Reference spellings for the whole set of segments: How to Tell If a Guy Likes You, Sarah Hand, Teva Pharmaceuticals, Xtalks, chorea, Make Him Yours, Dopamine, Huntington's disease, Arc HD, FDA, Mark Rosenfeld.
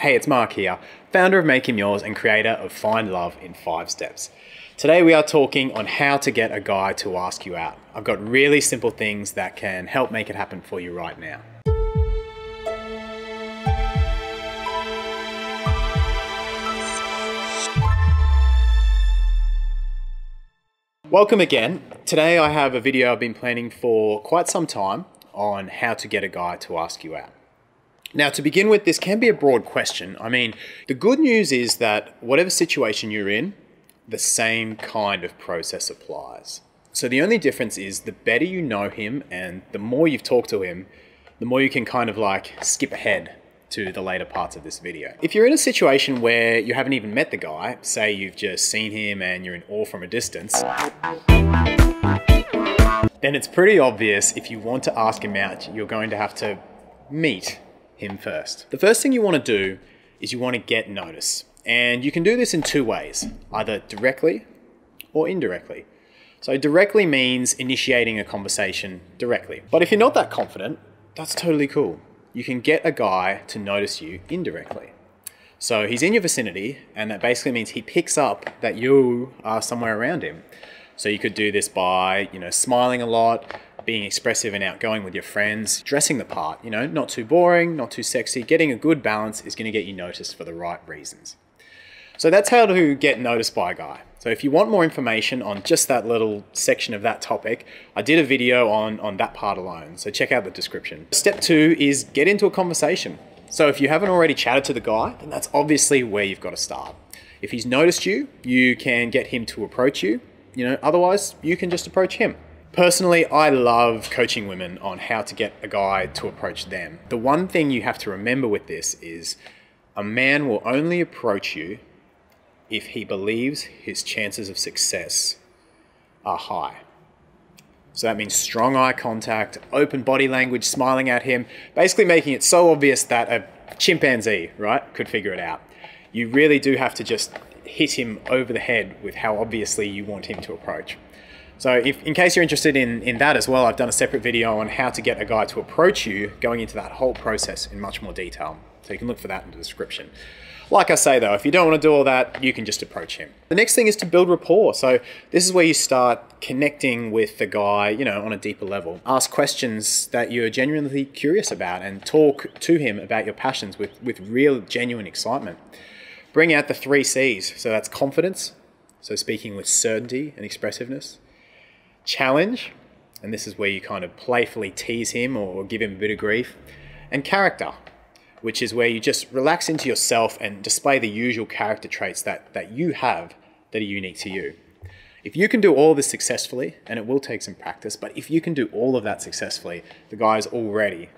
Hey, it's Mark here, founder of Make Him Yours and creator of Find Love in 5 Steps. Today we are talking on how to get a guy to ask you out. I've got really simple things that can help make it happen for you right now. Welcome again. Today I have a video I've been planning for quite some time on how to get a guy to ask you out. Now, to begin with, this can be a broad question. I mean, the good news is that whatever situation you're in, the same kind of process applies. So the only difference is the better you know him and the more you've talked to him, the more you can kind of like skip ahead to the later parts of this video. If you're in a situation where you haven't even met the guy, say you've just seen him and you're in awe from a distance, then it's pretty obvious if you want to ask him out, you're going to have to meet him first. The first thing you want to do is you want to get notice. And you can do this in two ways, either directly or indirectly. So directly means initiating a conversation directly. But if you're not that confident, that's totally cool. You can get a guy to notice you indirectly. So he's in your vicinity, and that basically means he picks up that you are somewhere around him. So you could do this by, smiling a lot, being expressive and outgoing with your friends, dressing the part, not too boring, not too sexy. Getting a good balance is going to get you noticed for the right reasons. So that's how to get noticed by a guy. So if you want more information on just that little section of that topic, I did a video on that part alone. So check out the description. Step 2 is get into a conversation. So if you haven't already chatted to the guy, then that's obviously where you've got to start. If he's noticed you, you can get him to approach you. Otherwise you can just approach him. Personally, I love coaching women on how to get a guy to approach them. The one thing you have to remember with this is a man will only approach you if he believes his chances of success are high. So that means strong eye contact, open body language, smiling at him, basically making it so obvious that a chimpanzee, right, could figure it out. You really do have to just hit him over the head with how obviously you want him to approach. So in case you're interested in that as well, I've done a separate video on how to get a guy to approach you, going into that whole process in much more detail. So you can look for that in the description. Like I say though, if you don't want to do all that, you can just approach him. The next thing is to build rapport. So this is where you start connecting with the guy, on a deeper level. Ask questions that you're genuinely curious about and talk to him about your passions with real, genuine excitement. Bring out the 3 C's. So that's confidence. So speaking with certainty and expressiveness. Challenge, and this is where you kind of playfully tease him or give him a bit of grief, and character, which is where you just relax into yourself and display the usual character traits that you have that are unique to you. If you can do all this successfully, and it will take some practice, but if you can do all of that successfully, the guy is already,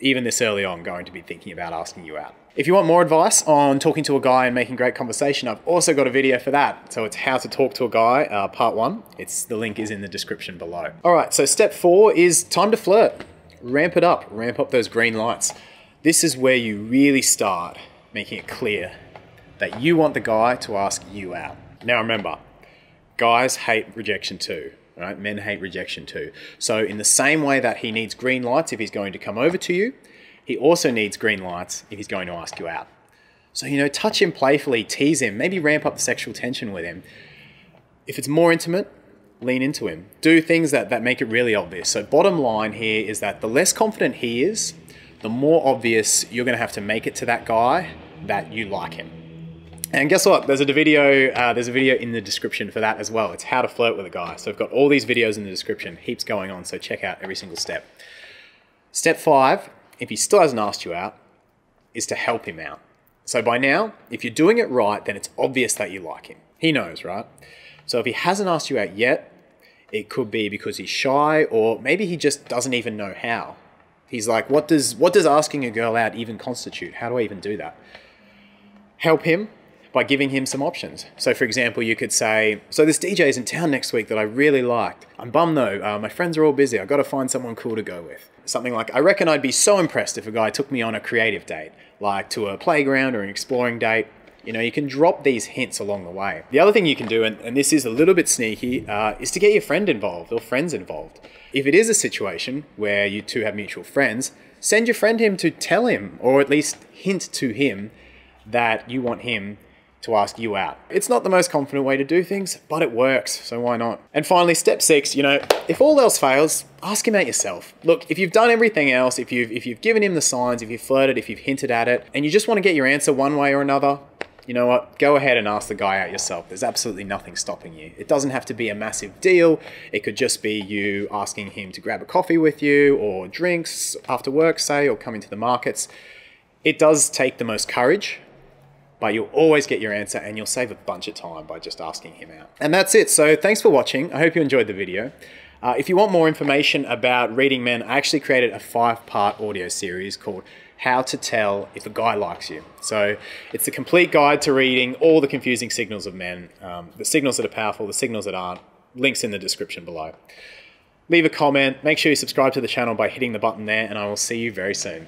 even this early on, going to be thinking about asking you out. If you want more advice on talking to a guy and making great conversation, I've also got a video for that. So it's How to Talk to a Guy, Part 1. The link is in the description below. All right, so step 4 is time to flirt. Ramp up those green lights. This is where you really start making it clear that you want the guy to ask you out. Now remember, guys hate rejection too, right? Men hate rejection too. So in the same way that he needs green lights if he's going to come over to you, he also needs green lights if he's going to ask you out. So, touch him playfully, tease him, maybe ramp up the sexual tension with him. If it's more intimate, lean into him. Do things that make it really obvious. So bottom line here is that the less confident he is, the more obvious you're going to have to make it to that guy that you like him. And guess what? There's a video in the description for that as well. It's How to Flirt with a Guy. So I've got all these videos in the description, heaps going on. So check out every single step. Step 5, if he still hasn't asked you out, is to help him out. So by now, if you're doing it right, then it's obvious that you like him. He knows, right? So if he hasn't asked you out yet, it could be because he's shy, or maybe he just doesn't even know how. He's like, what does asking a girl out even constitute? How do I even do that? Help him by giving him some options. So for example, you could say, so this DJ's in town next week that I really liked. I'm bummed though, my friends are all busy. I've got to find someone cool to go with. Something like, I reckon I'd be so impressed if a guy took me on a creative date, like to a playground or an exploring date. You can drop these hints along the way. The other thing you can do, and this is a little bit sneaky, is to get your friend involved or friends involved. If it is a situation where you two have mutual friends, send your friend him to tell him, or at least hint to him, that you want him to ask you out. It's not the most confident way to do things, but it works, so why not? And finally, step six, if all else fails, ask him out yourself. Look, if you've done everything else, if you've given him the signs, if you've flirted, if you've hinted at it, and you just want to get your answer one way or another, you know what? Go ahead and ask the guy out yourself. There's absolutely nothing stopping you. It doesn't have to be a massive deal. It could just be you asking him to grab a coffee with you, or drinks after work, say, or come into the markets. It does take the most courage, but you'll always get your answer, and you'll save a bunch of time by just asking him out. And that's it. So thanks for watching. I hope you enjoyed the video. If you want more information about reading men, I actually created a 5-part audio series called How to Tell If a Guy Likes You. So it's a complete guide to reading all the confusing signals of men, the signals that are powerful, the signals that aren't. Links in the description below. Leave a comment. Make sure you subscribe to the channel by hitting the button there, and I will see you very soon.